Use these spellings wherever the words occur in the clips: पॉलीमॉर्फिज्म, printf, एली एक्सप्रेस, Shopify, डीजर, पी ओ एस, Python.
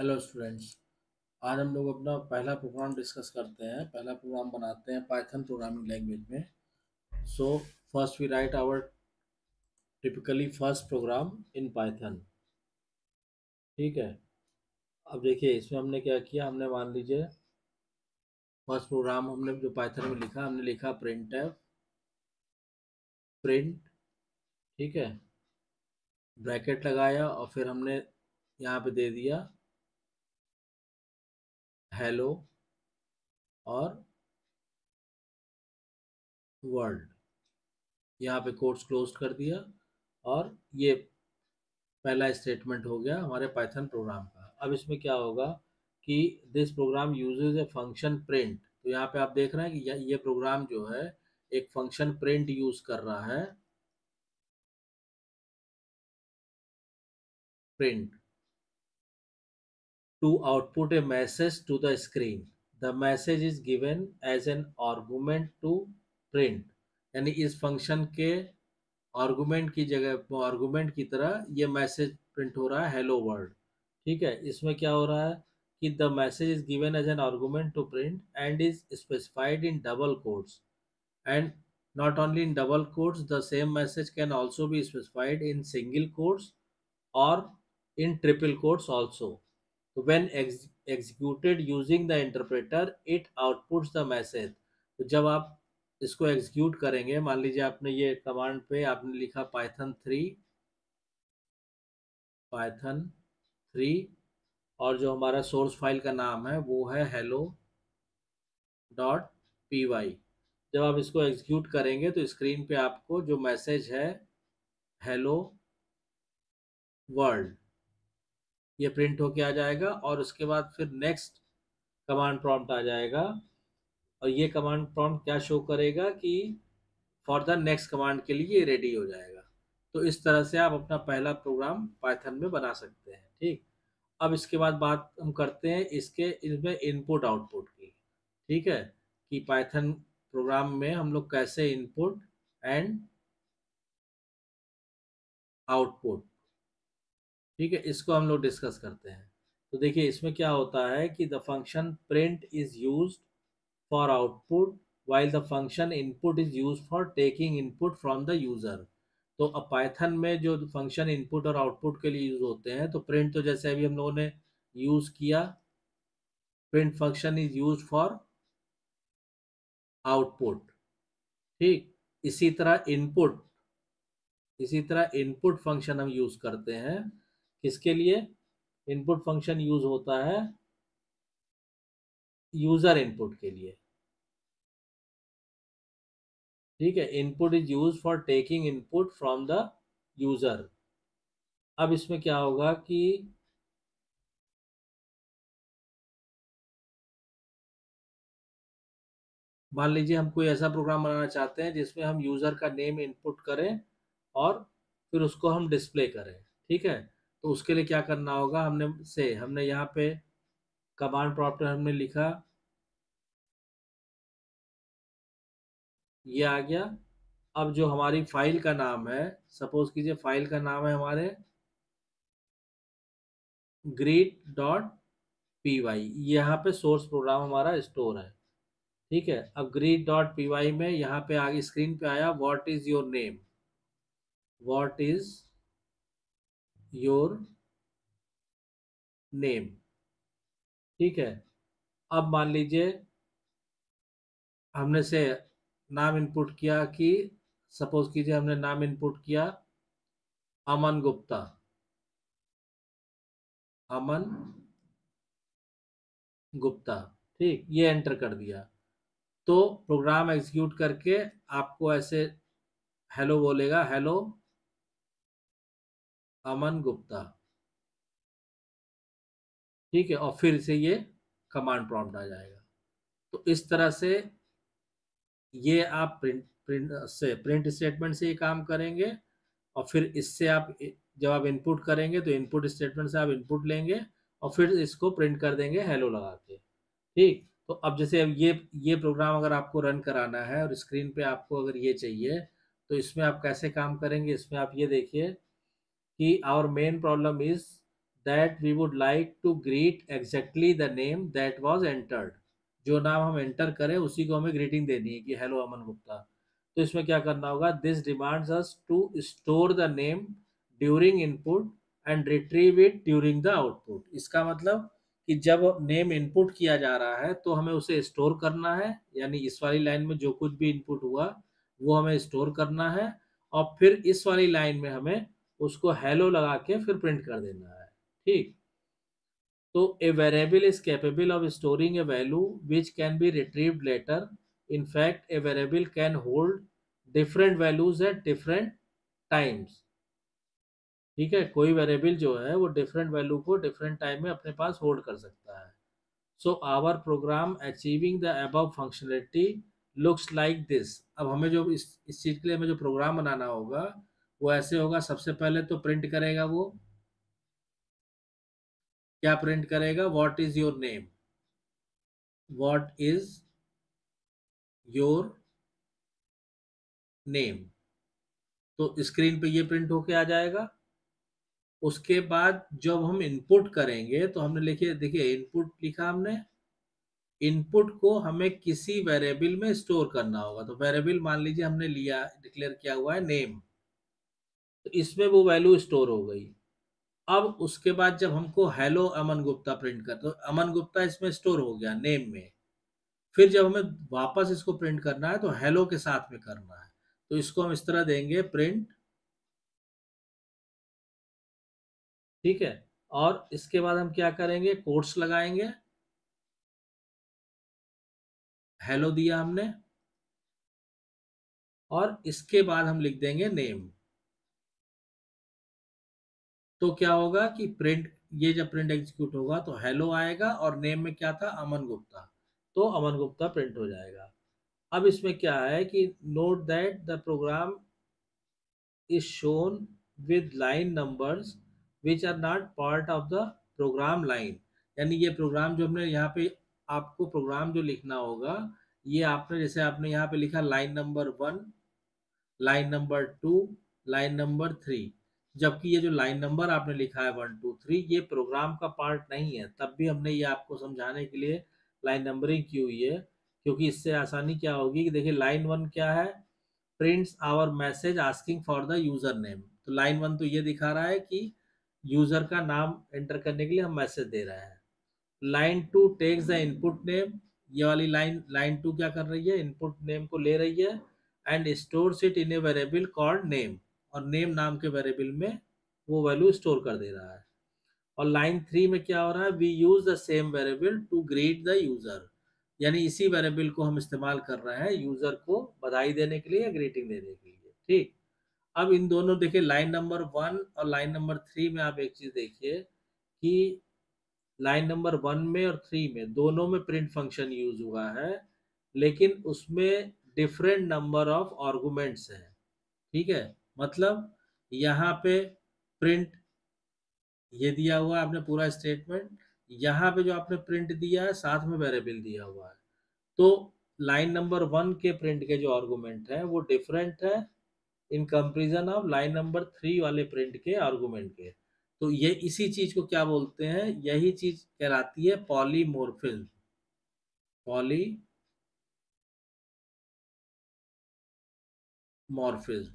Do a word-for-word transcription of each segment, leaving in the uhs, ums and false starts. Hello students, आज हम लोग अपना पहला प्रोग्राम डिस्कस करते हैं। पहला प्रोग्राम बनाते हैं पाइथन प्रोग्रामिंग लैंग्वेज में। So first we write our typically first program in Python. ठीक है, अब देखिए इसमें हमने क्या किया। हमने मान लीजिए फर्स्ट प्रोग्राम हमने जो पाइथन में लिखा, हमने लिखा printf प्रिंट, ठीक है, ब्रैकेट लगाया और फिर हमने यहाँ पे दे दिया हेलो और वर्ल्ड, यहाँ पे कोट्स क्लोज कर दिया और ये पहला स्टेटमेंट हो गया हमारे पाइथन प्रोग्राम का। अब इसमें क्या होगा कि this program uses a function print. तो यहाँ पे आप देख रहे हैं कि ये प्रोग्राम जो है एक फंक्शन प्रिंट यूज कर रहा है, print to output a message to the screen. The message is given as an argument to print. यानी इस फंक्शन के आर्गूमेंट की जगह आर्गूमेंट की तरह ये मैसेज प्रिंट हो रहा है हेलो वर्ल्ड। ठीक है, इसमें क्या हो रहा है कि the message is given as an argument to print and is specified in double quotes and not only in double quotes the same message can also be specified in single quotes और in triple quotes also. When ex executed using the interpreter, it outputs the message. तो जब आप इसको execute करेंगे, मान लीजिए आपने ये कमांड पे आपने लिखा पाइथन थ्री पाइथन थ्री और जो हमारा सोर्स फाइल का नाम है वो है hello डॉट पी वाई। जब आप इसको एग्जीक्यूट करेंगे तो स्क्रीन पे आपको जो मैसेज है hello world ये प्रिंट होके आ जाएगा और उसके बाद फिर नेक्स्ट कमांड प्रॉम्प्ट आ जाएगा और ये कमांड प्रॉम्प्ट क्या शो करेगा कि फॉर द नेक्स्ट कमांड के लिए रेडी हो जाएगा। तो इस तरह से आप अपना पहला प्रोग्राम पाइथन में बना सकते हैं। ठीक, अब इसके बाद बात हम करते हैं इसके इसमें इनपुट आउटपुट की। ठीक है, कि पाइथन प्रोग्राम में हम लोग कैसे इनपुट एंड आउटपुट, ठीक है, इसको हम लोग डिस्कस करते हैं। तो देखिए इसमें क्या होता है कि the function print is used for output while the function input is used for taking input from the user. तो अब पाइथन में जो फंक्शन इनपुट और आउटपुट के लिए यूज होते हैं, तो प्रिंट तो जैसे अभी हम लोगों ने यूज़ किया, print function is used for output. ठीक, इसी तरह इनपुट इसी तरह इनपुट फंक्शन हम यूज़ करते हैं। किसके लिए इनपुट फंक्शन यूज होता है? यूजर इनपुट के लिए। ठीक है, input is use for taking input from the user. अब इसमें क्या होगा कि मान लीजिए हम कोई ऐसा प्रोग्राम बनाना चाहते हैं जिसमें हम यूजर का नेम इनपुट करें और फिर उसको हम डिस्प्ले करें। ठीक है, तो उसके लिए क्या करना होगा, हमने से हमने यहाँ पे कमांड प्रॉम्प्ट में हमने लिखा, ये आ गया। अब जो हमारी फाइल का नाम है, सपोज कीजिए फाइल का नाम है हमारे ग्रीट डॉट पी वाई, यहाँ पे सोर्स प्रोग्राम हमारा स्टोर है। ठीक है, अब ग्रीट डॉट पी वाई में यहाँ पे आगे स्क्रीन पे आया what is your name, what is your name. ठीक है, अब मान लीजिए हमने से नाम इनपुट किया कि सपोज कीजिए हमने नाम इनपुट किया अमन गुप्ता, अमन गुप्ता। ठीक, ये एंटर कर दिया तो प्रोग्राम एग्जीक्यूट करके आपको ऐसे हेलो बोलेगा, हेलो अमन गुप्ता। ठीक है, और फिर से ये कमांड प्रॉम्प्ट आ जाएगा। तो इस तरह से ये आप प्रिंट प्रिंट से प्रिंट स्टेटमेंट से ये काम करेंगे और फिर इससे आप जब आप इनपुट करेंगे तो इनपुट स्टेटमेंट से आप इनपुट लेंगे और फिर इसको प्रिंट कर देंगे हेलो लगा के। ठीक, तो अब जैसे अब ये ये प्रोग्राम अगर आपको रन कराना है और स्क्रीन पे आपको अगर ये चाहिए तो इसमें आप कैसे काम करेंगे, इसमें आप ये देखिए कि our main problem is that we would like to greet exactly the name that was entered. जो नाम हम enter करें उसी को हमें greeting देनी है कि hello अमन गुप्ता. तो इसमें क्या करना होगा, this demands us to store the name during input and retrieve it during the output. इसका मतलब कि जब नेम इनपुट किया जा रहा है तो हमें उसे स्टोर करना है, यानी इस वाली लाइन में जो कुछ भी इनपुट हुआ वो हमें स्टोर करना है और फिर इस वाली लाइन में हमें उसको हेलो लगा के फिर प्रिंट कर देना है. ठीक, तो a variable is capable of storing a value which can be retrieved later. In fact a variable can hold different values at different times. ठीक है, कोई वेरिएबल जो है वो डिफरेंट वैल्यू को डिफरेंट टाइम में अपने पास होल्ड कर सकता है. So our program achieving the above functionality looks like this. अब हमें जो इस इस चीज़ के लिए हमें जो प्रोग्राम बनाना होगा वो ऐसे होगा. सबसे पहले तो प्रिंट करेगा, वो क्या प्रिंट करेगा, what is your name, what is your name. तो स्क्रीन पे ये प्रिंट होके आ जाएगा. उसके बाद जब हम इनपुट करेंगे तो हमने लिखे, देखिए इनपुट लिखा हमने, इनपुट को हमें किसी वेरिएबल में स्टोर करना होगा. तो वेरिएबल मान लीजिए हमने लिया, डिक्लेयर किया हुआ है नेम, तो इसमें वो वैल्यू स्टोर हो गई. अब उसके बाद जब हमको हेलो अमन गुप्ता प्रिंट कर, तो अमन गुप्ता इसमें स्टोर हो गया नेम में. फिर जब हमें वापस इसको प्रिंट करना है तो हेलो के साथ में करना है, तो इसको हम इस तरह देंगे प्रिंट. ठीक है, और इसके बाद हम क्या करेंगे, कोट्स लगाएंगे, हेलो दिया हमने, और इसके बाद हम लिख देंगे नेम. तो क्या होगा कि प्रिंट, ये जब प्रिंट एग्जीक्यूट होगा तो हेलो आएगा और नेम में क्या था, अमन गुप्ता, तो अमन गुप्ता प्रिंट हो जाएगा. अब इसमें क्या है कि note that the program is shown with line numbers which are not part of the program line. यानी ये प्रोग्राम जो हमने यहाँ पे, आपको प्रोग्राम जो लिखना होगा ये आपने, जैसे आपने यहाँ पे लिखा line number one, line number two, line number three, जबकि ये जो लाइन नंबर आपने लिखा है वन टू थ्री ये प्रोग्राम का पार्ट नहीं है. तब भी हमने ये आपको समझाने के लिए लाइन नंबरिंग की हुई है, क्योंकि इससे आसानी क्या होगी कि देखिए लाइन वन क्या है, prints our message asking for the user name. तो लाइन वन तो ये दिखा रहा है कि यूजर का नाम एंटर करने के लिए हम मैसेज दे रहे हैं. Line two takes the input name, ये वाली लाइन, लाइन टू क्या कर रही है, इनपुट नेम को ले रही है and stores it in a variable called name, और नेम नाम के वेरिएबल में वो वैल्यू स्टोर कर दे रहा है. और लाइन थ्री में क्या हो रहा है, we use the same variable to greet the user, यानी इसी वेरिएबल को हम इस्तेमाल कर रहे हैं यूजर को बधाई देने के लिए या ग्रीटिंग देने के लिए. ठीक, अब इन दोनों देखिए लाइन नंबर वन और लाइन नंबर थ्री में आप एक चीज़ देखिए कि लाइन नंबर वन में और थ्री में दोनों में प्रिंट फंक्शन यूज हुआ है, लेकिन उसमें डिफरेंट नंबर ऑफ आर्गुमेंट्स हैं. ठीक है, मतलब यहाँ पे प्रिंट ये दिया हुआ है, आपने पूरा स्टेटमेंट, यहाँ पे जो आपने प्रिंट दिया है साथ में वेरिएबल दिया हुआ है. तो लाइन नंबर वन के प्रिंट के जो आर्गूमेंट हैं वो डिफरेंट है in comparison of line number three वाले प्रिंट के आर्गुमेंट के. तो ये इसी चीज को क्या बोलते हैं, यही चीज कहलाती है पॉलीमॉर्फिज्म. पॉलीमॉर्फिज्म,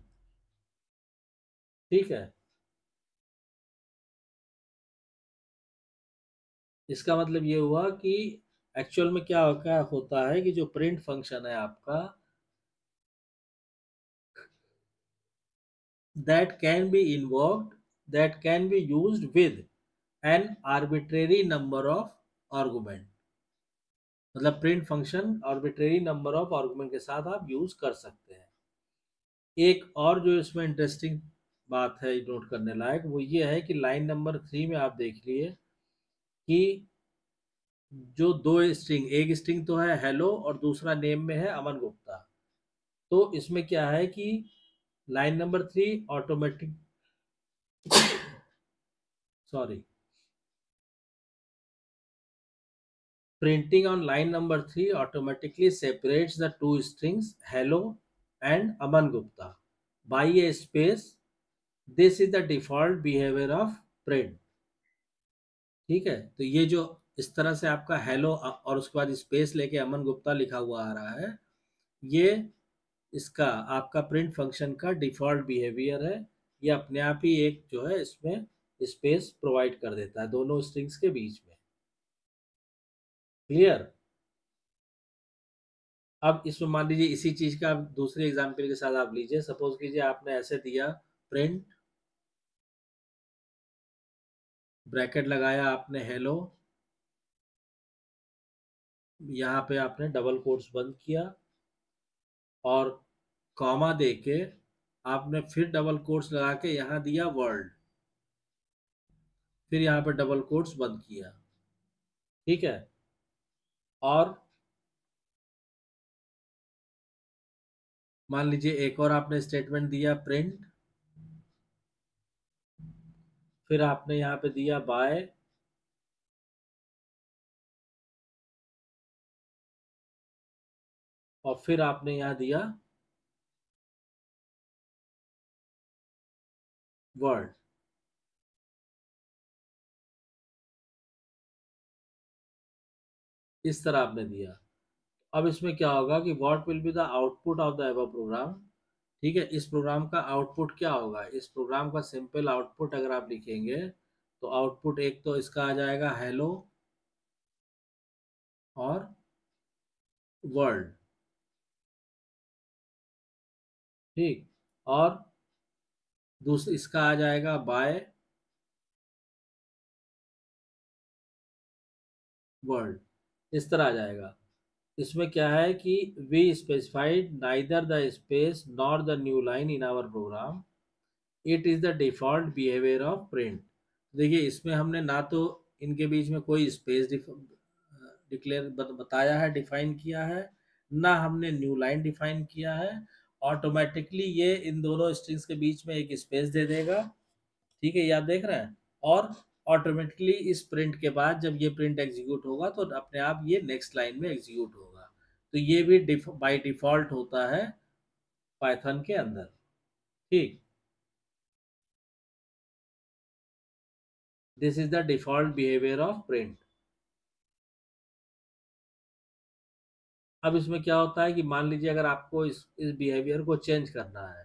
ठीक है, इसका मतलब ये हुआ कि एक्चुअल में क्या होता है कि जो प्रिंट फंक्शन है आपका that can be invoked, that can be used with an arbitrary number of argument. मतलब print function arbitrary number of argument के साथ आप यूज कर सकते हैं. एक और जो इसमें इंटरेस्टिंग बात है नोट करने लायक वो ये है कि लाइन नंबर थ्री में आप देख लिए कि जो दो स्ट्रिंग, एक स्ट्रिंग तो है हेलो और दूसरा नेम में है अमन गुप्ता. तो इसमें क्या है कि line number three automatic sorry printing on line number three automatically separates the two strings hello and Aman Gupta by a space. This is the default behaviour of print. ठीक है। तो ये जो इस तरह से आपका हेलो और उसके बाद स्पेस लेके अमन गुप्ता लिखा हुआ आ रहा है, ये इसका आपका प्रिंट फंक्शन का डिफ़ॉल्ट बिहेवियर है। ये अपने आप ही एक जो है इसमें स्पेस प्रोवाइड कर देता है दोनों स्ट्रिंग्स के बीच में। क्लियर। अब इसमें मान लीजिए इसी चीज़ का आप दूसरे एग्जाम्पल के साथ आप लीजिए। सपोज कीजिए आपने ऐसे दिया प्रिंट, ब्रैकेट लगाया आपने हेलो, यहाँ पे आपने डबल कोट्स बंद किया और कॉमा देके आपने फिर डबल कोट्स लगा के यहाँ दिया वर्ल्ड, फिर यहाँ पे डबल कोट्स बंद किया, ठीक है। और मान लीजिए एक और आपने स्टेटमेंट दिया प्रिंट, फिर आपने यहाँ पे दिया बाय, और फिर आपने यहाँ दिया वर्ल्ड। इस तरह आपने दिया। अब इसमें क्या होगा कि what will be the output of the above program, ठीक है। इस प्रोग्राम का आउटपुट क्या होगा, इस प्रोग्राम का सिंपल आउटपुट अगर आप लिखेंगे तो आउटपुट एक तो इसका आ जाएगा हेलो और वर्ल्ड, ठीक। और दूसरा इसका आ जाएगा बाय वर्ल्ड, इस तरह आ जाएगा। इसमें क्या है कि we specified neither the space nor the new line in our program, it is the default behaviour of print. देखिए इसमें हमने ना तो इनके बीच में कोई स्पेस डिक्लेयर बताया है, डिफाइन किया है, ना हमने न्यू लाइन डिफाइन किया है। ऑटोमेटिकली ये इन दोनों स्ट्रिंग्स के बीच में एक स्पेस दे देगा, ठीक है, ये आप देख रहे हैं। और ऑटोमेटिकली इस प्रिंट के बाद जब ये प्रिंट एग्जीक्यूट होगा तो अपने आप ये नेक्स्ट लाइन में एग्जीक्यूट होगा। तो ये भी डिफ, बाय डिफ़ॉल्ट होता है पाइथन के अंदर, ठीक। This is the default behaviour of print. अब इसमें क्या होता है कि मान लीजिए अगर आपको इस इस बिहेवियर को चेंज करना है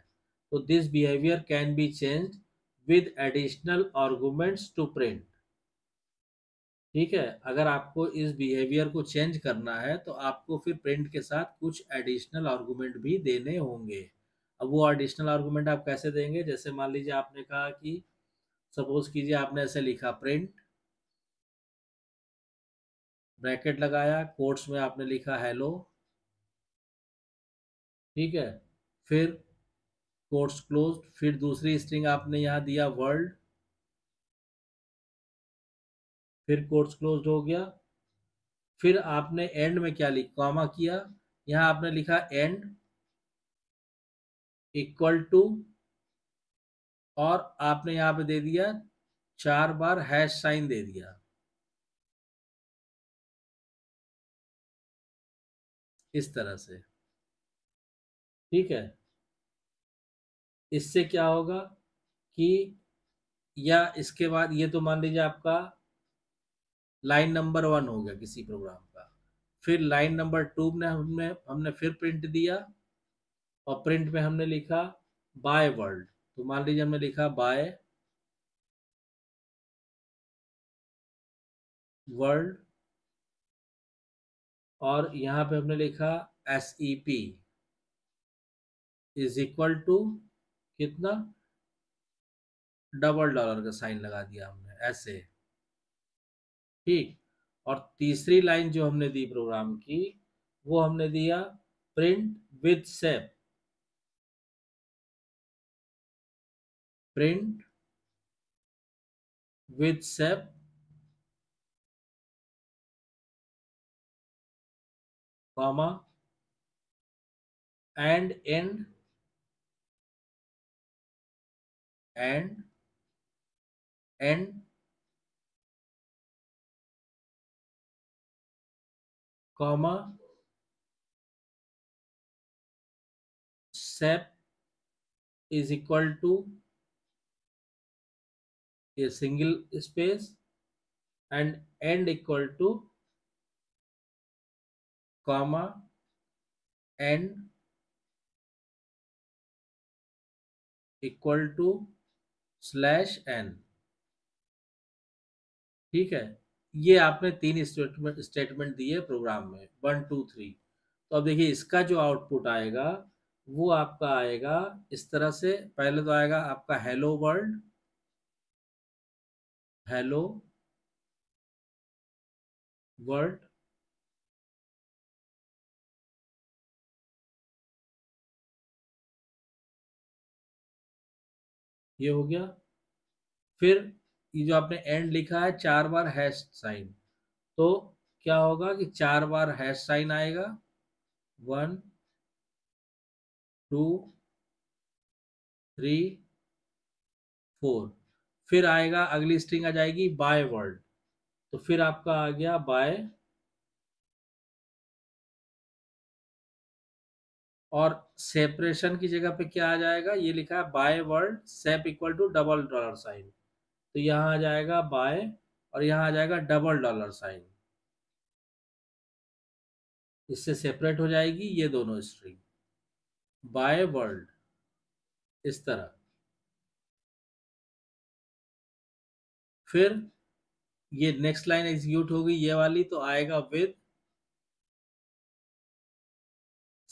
तो this behaviour can be changed with additional arguments to print, ठीक है। अगर आपको इस बिहेवियर को चेंज करना है तो आपको फिर प्रिंट के साथ कुछ एडिशनल आर्गूमेंट भी देने होंगे। अब वो एडिशनल आर्गूमेंट आप कैसे देंगे, जैसे मान लीजिए आपने कहा कि सपोज कीजिए आपने ऐसे लिखा प्रिंट, ब्रैकेट लगाया, कोट्स में आपने लिखा हेलो, ठीक है, फिर कोट्स क्लोज, फिर दूसरी स्ट्रिंग आपने यहाँ दिया वर्ल्ड, फिर कोट्स क्लोज हो गया, फिर आपने एंड में क्या लिखा, कॉमा किया, यहाँ आपने लिखा एंड इक्वल टू, और आपने यहाँ पे दे दिया चार बार हैश साइन दे दिया। इस तरह से, ठीक है। इससे क्या होगा कि या इसके बाद ये तो मान लीजिए आपका लाइन नंबर वन हो गया किसी प्रोग्राम का, फिर लाइन नंबर टू में हमने हमने फिर प्रिंट दिया और प्रिंट में हमने लिखा बाय वर्ल्ड। तो मान लीजिए हमने लिखा बाय वर्ल्ड और यहाँ पे हमने लिखा S E P is equal to कितना, डबल डॉलर का साइन लगा दिया हमने ऐसे, ठीक। और तीसरी लाइन जो हमने दी प्रोग्राम की वो हमने दिया print with sep, print with sep comma and end end end comma sep is equal to ये single space and end equal to comma end equal to slash n। ठीक है, ये आपने तीन स्टेटमेंट स्टेटमेंट दिए प्रोग्राम में one two three. तो अब देखिए इसका जो आउटपुट आएगा वो आपका आएगा इस तरह से। पहले तो आएगा आपका हेलो वर्ल्ड, हेलो वर्ल्ड, ये हो गया। फिर ये जो आपने एंड लिखा है चार बार हैश साइन, तो क्या होगा कि चार बार हैश साइन आएगा, वन टू थ्री फोर। फिर आएगा अगली स्ट्रिंग आ जाएगी बाय वर्ड, तो फिर आपका आ गया बाय। और सेपरेशन की जगह पे क्या आ जाएगा, ये लिखा है by word sep equal to double dollar sign, तो यहाँ आ जाएगा बाय और यहाँ आ जाएगा डबल डॉलर साइन, इससे सेपरेट हो जाएगी ये दोनों स्ट्रिंग बाय वर्ड। इस तरह फिर ये नेक्स्ट लाइन एग्जीक्यूट होगी ये वाली, तो आएगा with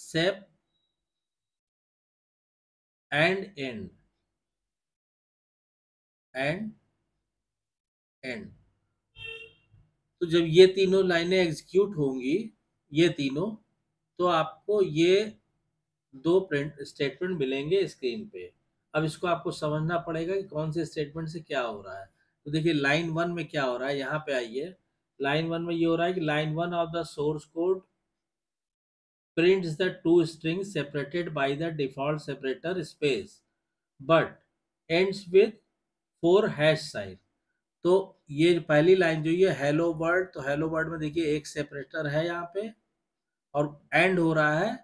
sep end end end end. तो जब ये तीनों लाइनें एग्जीक्यूट होंगी ये तीनों, तो आपको ये दो प्रिंट स्टेटमेंट मिलेंगे स्क्रीन पे। अब इसको आपको समझना पड़ेगा कि कौन से स्टेटमेंट से क्या हो रहा है। तो देखिए लाइन वन में क्या हो रहा है, यहाँ पे आइए। लाइन वन में ये हो रहा है कि line one of the source code prints the two strings separated by the default separator space but ends with four hash sign। तो ये पहली लाइन जो ये hello world, तो hello world में देखिए एक separator है यहाँ पे और end हो रहा है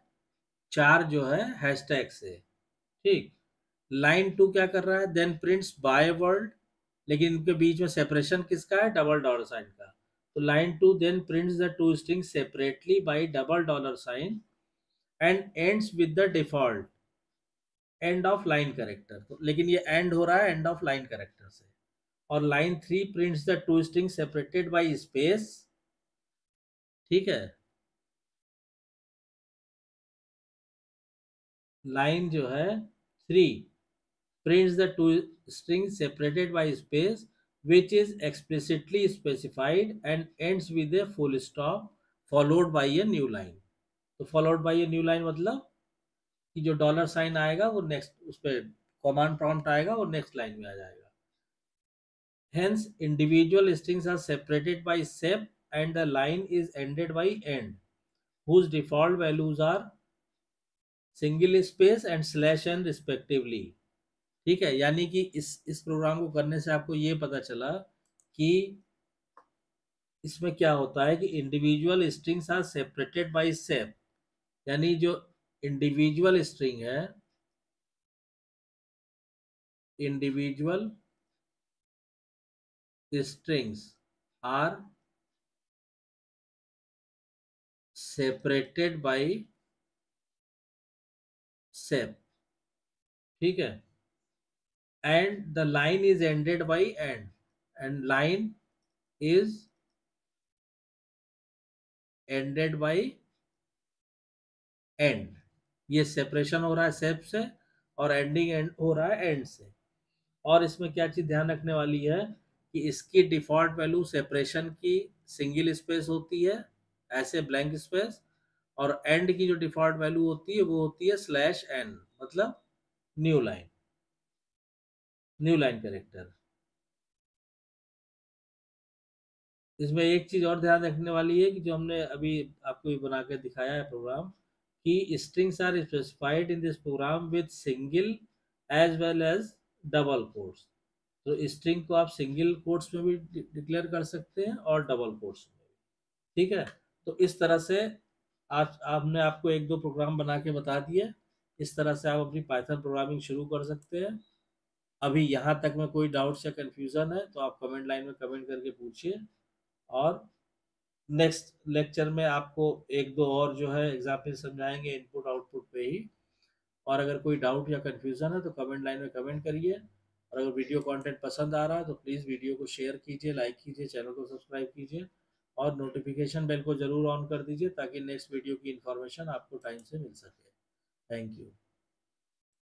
चार जो है hashtag से। ठीक, लाइन टू क्या कर रहा है, then prints by world, लेकिन इनके बीच में separation किसका है, डबल डॉलर साइन का। तो line two then prints the two string separately by double dollar sign and ends with the default end of line character, लेकिन ये एंड हो रहा है एंड ऑफ लाइन कैरेक्टर से। और line three prints the two string separated by space, ठीक है, line जो है three prints the two string separated by space which is explicitly specified and ends with a full stop followed by a new line। तो followed by a new line मतलब कि जो dollar sign आएगा वो next उस पर command prompt आएगा वो नेक्स्ट लाइन में आ जाएगा। Hence individual strings are separated by sep and the line is ended by end whose default values are single space and slash n respectively। ठीक है, यानी कि इस इस प्रोग्राम को करने से आपको ये पता चला कि इसमें क्या होता है कि individual strings are separated by sep, यानी जो इंडिविजुअल स्ट्रिंग है, individual strings are separated by sep, ठीक है, and the line is ended by end and line is ended by end। ये सेपरेशन हो रहा है सेप से और एंडिंग एंड हो रहा है एंड से। और इसमें क्या चीज़ ध्यान रखने वाली है कि इसकी डिफ़ॉल्ट वैल्यू सेपरेशन की सिंगल स्पेस होती है ऐसे ब्लैंक स्पेस, और एंड की जो डिफ़ॉल्ट वैल्यू होती है वो होती है स्लैश एन, मतलब new line, new line character. इसमें एक चीज और ध्यान रखने वाली है कि जो हमने अभी आपको ये बना के दिखाया है प्रोग्राम, कि strings are specified in this program with single as well as double quotes. तो स्ट्रिंग को आप सिंगल कोट्स में भी डिक्लेयर कर सकते हैं और डबल कोट्स में भी, ठीक है। तो इस तरह से आप आपने आपको एक दो प्रोग्राम बना के बता दिए। इस तरह से आप अपनी पाइथन प्रोग्रामिंग शुरू कर सकते हैं। अभी यहाँ तक में कोई डाउट्स या कन्फ्यूज़न है तो आप कमेंट लाइन में कमेंट करके पूछिए। और नेक्स्ट लेक्चर में आपको एक दो और जो है एग्जाम्पल समझाएंगे इनपुट आउटपुट पे ही। और अगर कोई डाउट या कन्फ्यूज़न है तो कमेंट लाइन में कमेंट करिए, और अगर वीडियो कंटेंट पसंद आ रहा है तो प्लीज़ वीडियो को शेयर कीजिए, लाइक कीजिए, चैनल को सब्सक्राइब कीजिए और नोटिफिकेशन बेल को ज़रूर ऑन कर दीजिए ताकि नेक्स्ट वीडियो की इन्फॉर्मेशन आपको टाइम से मिल सके। Thank you.